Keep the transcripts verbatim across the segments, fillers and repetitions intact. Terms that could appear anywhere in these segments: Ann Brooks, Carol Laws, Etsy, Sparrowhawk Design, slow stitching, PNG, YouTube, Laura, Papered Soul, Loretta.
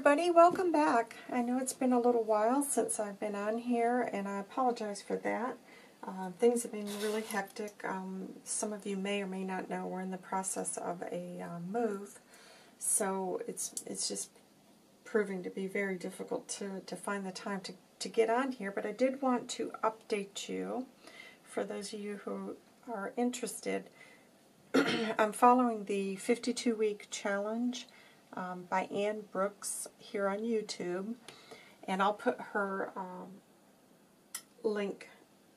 everybody, welcome back. I know it's been a little while since I've been on here, and I apologize for that. Uh, things have been really hectic. Um, some of you may or may not know we're in the process of a uh, move, so it's it's just proving to be very difficult to, to find the time to, to get on here, but I did want to update you. For those of you who are interested, I'm following the fifty-two week challenge um, by Ann Brooks here on YouTube, and I'll put her um, link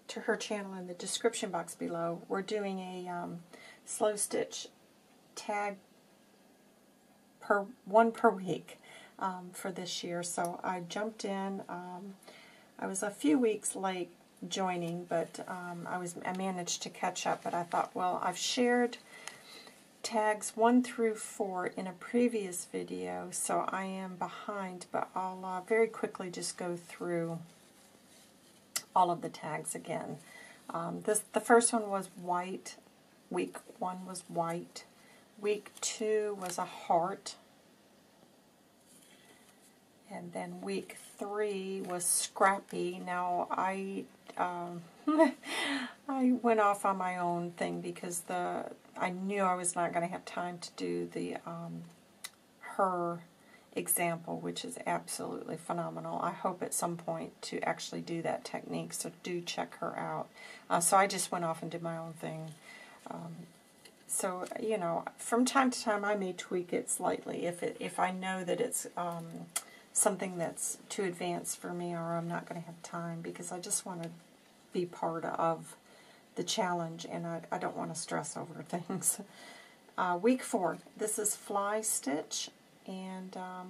to her channel in the description box below. We're doing a um, slow stitch tag per one per week um, for this year, so I jumped in. Um, I was a few weeks late joining, but um, I was I managed to catch up. But I thought, well, I've shared tags one through four in a previous video, so I am behind, but I'll uh, very quickly just go through all of the tags again. Um, this the first one was white. Week one was white. Week two was a heart, and then week three was scrappy. Now I Um, I went off on my own thing because the I knew I was not going to have time to do the um, her example, which is absolutely phenomenal. I hope at some point to actually do that technique, so do check her out. Uh, so I just went off and did my own thing. Um, so, you know, from time to time I may tweak it slightly if, it, if I know that it's Um, something that's too advanced for me, or I'm not going to have time, because I just want to be part of the challenge, and I, I don't want to stress over things. Uh, week four, this is fly stitch, and um,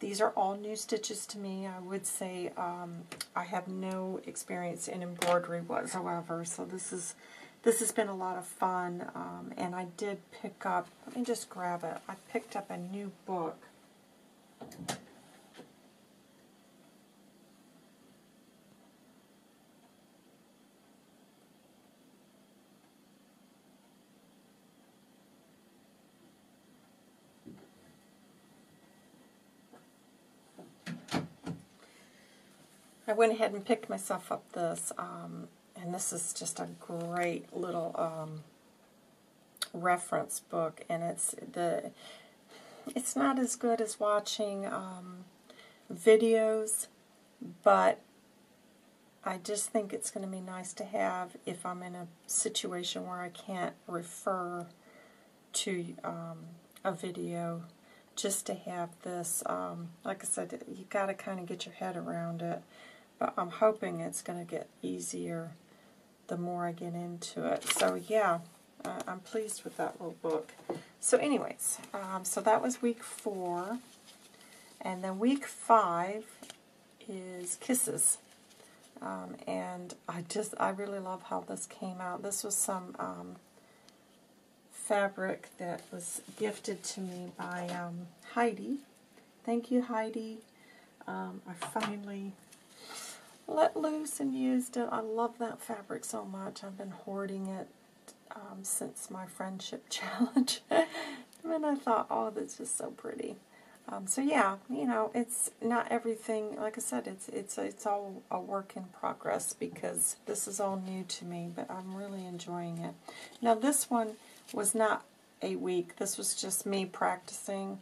these are all new stitches to me. I would say um, I have no experience in embroidery whatsoever, so this is this has been a lot of fun, um, and I did pick up, let me just grab it, I picked up a new book. I went ahead and picked myself up this, um, and this is just a great little um, reference book, and it's the it's not as good as watching um, videos, but I just think it's going to be nice to have if I'm in a situation where I can't refer to um, a video. Just to have this, um, like I said, you got to kind of get your head around it. But I'm hoping it's going to get easier the more I get into it. So yeah, uh, I'm pleased with that little book. So anyways, um, so that was week four. And then week five is Kisses. Um, and I just, I really love how this came out. This was some um, fabric that was gifted to me by um, Heidi. Thank you, Heidi. Um, I finally let loose and used it. I love that fabric so much. I've been hoarding it um, since my friendship challenge. And I thought, oh, this is so pretty. Um, so yeah, you know, it's not everything. Like I said, it's it's it's all a work in progress because this is all new to me. But I'm really enjoying it. Now this one was not a week. This was just me practicing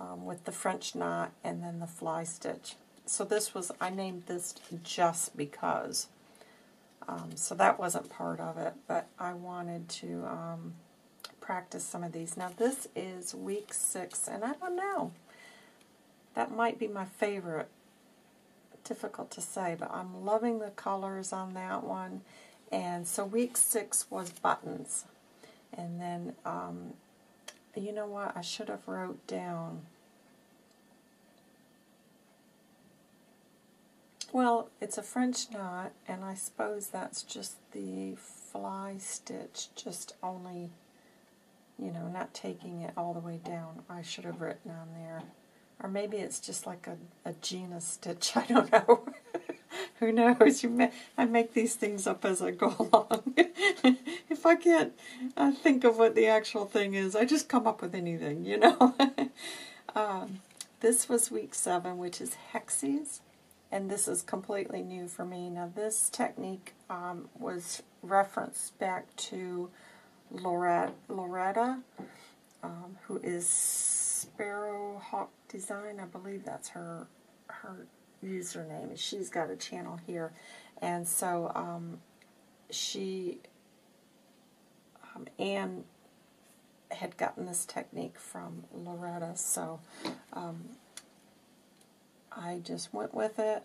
um, with the French knot and then the fly stitch. So this was, I named this just because. Um, so that wasn't part of it, but I wanted to um, practice some of these. Now this is week six, and I don't know. That might be my favorite. Difficult to say, but I'm loving the colors on that one. And so week six was buttons. And then, um, you know what, I should have wrote down, well, it's a French knot, and I suppose that's just the fly stitch, just only, you know, not taking it all the way down. I should have written on there, or maybe it's just like a, a genus stitch, I don't know. Who knows? You may, I make these things up as I go along. If I can't uh, think of what the actual thing is, I just come up with anything, you know. um, This was week seven, which is Hexes, and this is completely new for me. Now this technique um, was referenced back to Loretta, Loretta um, who is Sparrowhawk Design. I believe that's her her username. She's got a channel here, and so um, she um, Ann had gotten this technique from Loretta, so um, I just went with it,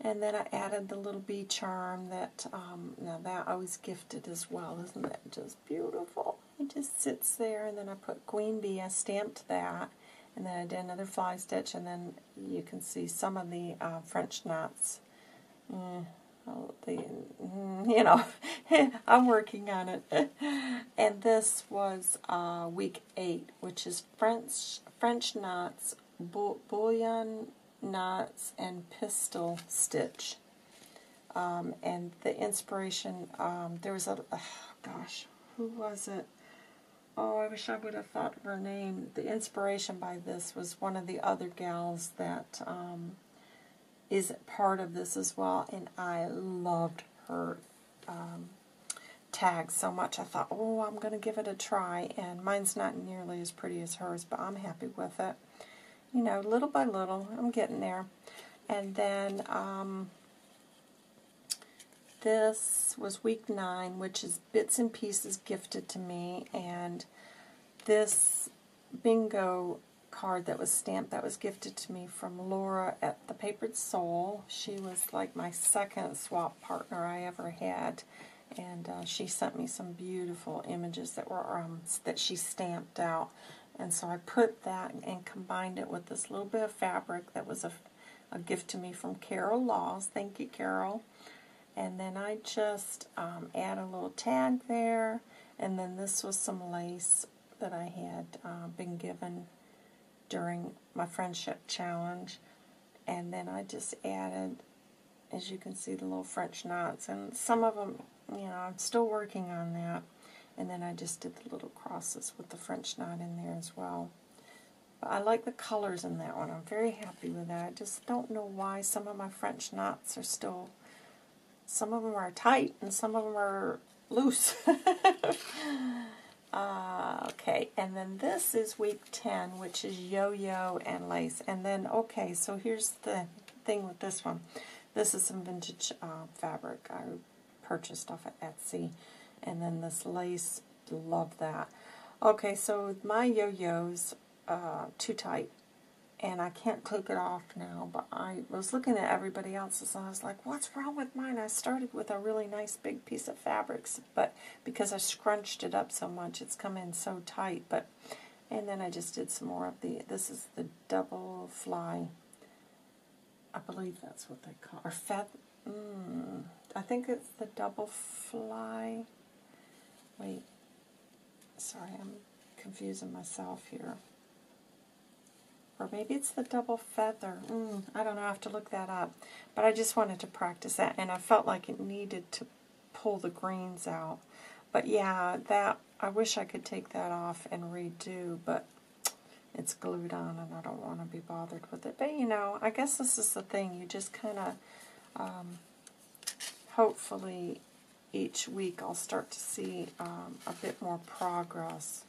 and then I added the little bee charm that, um, now that I was gifted as well. Isn't that just beautiful? It just sits there, and then I put Queen Bee, I stamped that, and then I did another fly stitch, and then you can see some of the uh, French knots. Mm. The, you know, I'm working on it. And this was uh, week eight, which is French French knots, bullion knots, and pistol stitch. Um, and the inspiration, um, there was a, oh gosh, who was it? Oh, I wish I would have thought of her name. The inspiration by this was one of the other gals that Um, is part of this as well, and I loved her um, tag so much. I thought, oh, I'm going to give it a try, and mine's not nearly as pretty as hers, but I'm happy with it. You know, little by little, I'm getting there. And then um, this was week nine, which is bits and pieces gifted to me, and this bingo card that was stamped, that was gifted to me from Laura at the Papered Soul. She was like my second swap partner I ever had, and uh, she sent me some beautiful images that were um, that she stamped out, and so I put that and combined it with this little bit of fabric that was a, a gift to me from Carol Laws. Thank you, Carol. And then I just um, add a little tag there, and then this was some lace that I had uh, been given during my friendship challenge, and then I just added, as you can see, the little French knots, and some of them, you know, I'm still working on that, and then I just did the little crosses with the French knot in there as well. But I like the colors in that one. I'm very happy with that. I just don't know why some of my French knots are still, some of them are tight and some of them are loose. Uh, okay, and then this is week ten, which is yo-yo and lace. And then, okay, so here's the thing with this one. This is some vintage uh, fabric I purchased off of Etsy. And then this lace, love that. Okay, so my yo-yo's uh, too tight, and I can't take it off now. But I was looking at everybody else's, and I was like, what's wrong with mine? I started with a really nice big piece of fabrics, but because I scrunched it up so much, it's come in so tight. But and then I just did some more of the, this is the double fly, I believe that's what they call, or feather, mm, I think it's the double fly, wait, sorry, I'm confusing myself here. Or maybe it's the double feather. Mm, I don't know. I have to look that up. But I just wanted to practice that, and I felt like it needed to pull the greens out. But yeah, that I wish I could take that off and redo, but it's glued on, and I don't want to be bothered with it. But you know, I guess this is the thing. You just kind of, um, hopefully, each week I'll start to see um, a bit more progress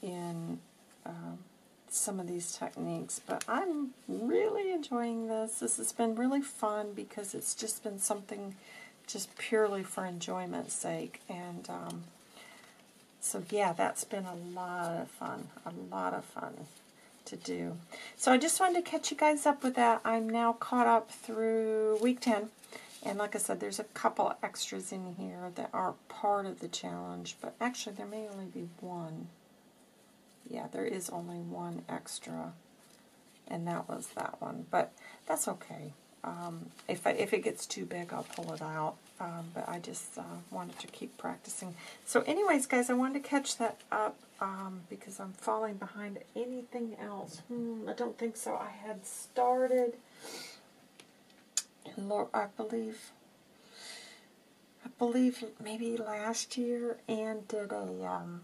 in Um, some of these techniques, but I'm really enjoying this. This has been really fun because it's just been something just purely for enjoyment's sake, and um, so yeah, that's been a lot of fun, a lot of fun to do. So I just wanted to catch you guys up with that. I'm now caught up through week ten, and like I said, there's a couple extras in here that aren't part of the challenge, but actually there may only be one. Yeah, there is only one extra, and that was that one, but that's okay. Um, if, I, if it gets too big, I'll pull it out, um, but I just uh, wanted to keep practicing. So anyways, guys, I wanted to catch that up um, because I'm falling behind anything else. Hmm, I don't think so. I had started, I believe, I believe maybe last year, and did a Um,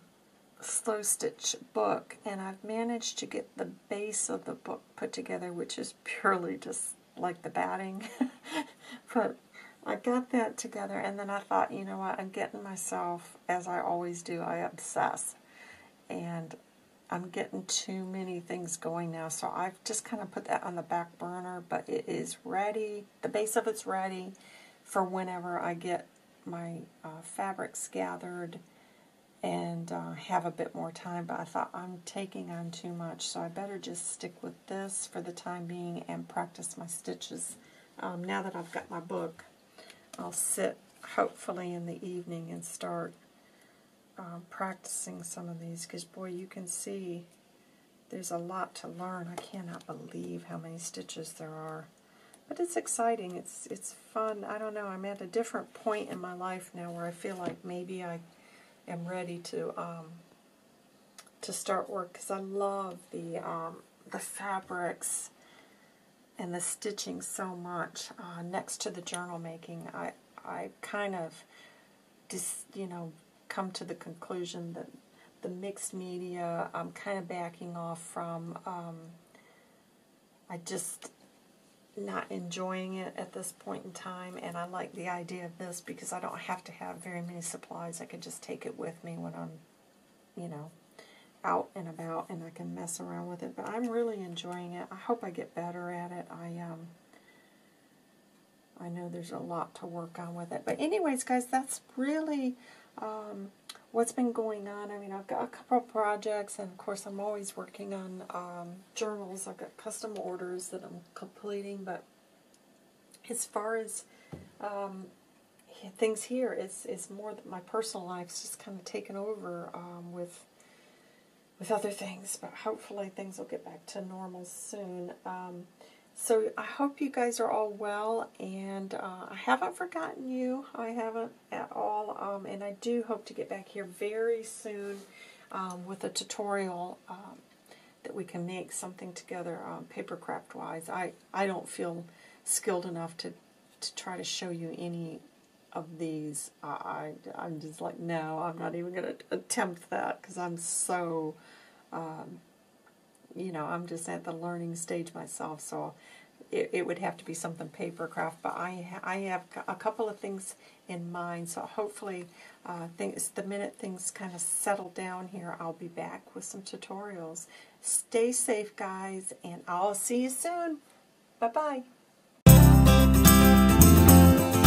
slow stitch book, and I've managed to get the base of the book put together, which is purely just like the batting. But I got that together, and then I thought, you know what, I'm getting myself, as I always do, I obsess, and I'm getting too many things going now, so I've just kind of put that on the back burner, but it is ready. The base of it's ready for whenever I get my uh, fabrics gathered and uh, have a bit more time, but I thought I'm taking on too much, so I better just stick with this for the time being and practice my stitches. Um, now that I've got my book, I'll sit hopefully in the evening and start Um, practicing some of these, because boy, you can see there's a lot to learn. I cannot believe how many stitches there are, but it's exciting, it's it's fun. I don't know, I'm at a different point in my life now where I feel like maybe I am ready to um, to start work, because I love the um, the fabrics and the stitching so much. Uh, next to the journal making, I, I kind of just, you know, come to the conclusion that the mixed media I'm kind of backing off from. Um, I just not enjoying it at this point in time, and I like the idea of this because I don't have to have very many supplies. I can just take it with me when I'm, you know, out and about, and I can mess around with it. But I'm really enjoying it. I hope I get better at it. I um. I know there's a lot to work on with it. But anyways, guys, that's really Um, what's been going on. I mean, I've got a couple of projects, and of course I'm always working on um, journals. I've got custom orders that I'm completing, but as far as um, things here, it's, it's more that my personal life's just kind of taken over um, with with other things, but hopefully things will get back to normal soon. Um, So I hope you guys are all well, and uh, I haven't forgotten you. I haven't at all, um, and I do hope to get back here very soon um, with a tutorial um, that we can make something together um, paper craft wise. I, I don't feel skilled enough to, to try to show you any of these. I, I, I'm just like, no, I'm not even going to attempt that, because I'm so... Um, you know, I'm just at the learning stage myself, so it, it would have to be something paper craft, but I, ha I have a couple of things in mind, so hopefully uh, things, the minute things kind of settle down here, I'll be back with some tutorials. Stay safe, guys, and I'll see you soon. Bye-bye.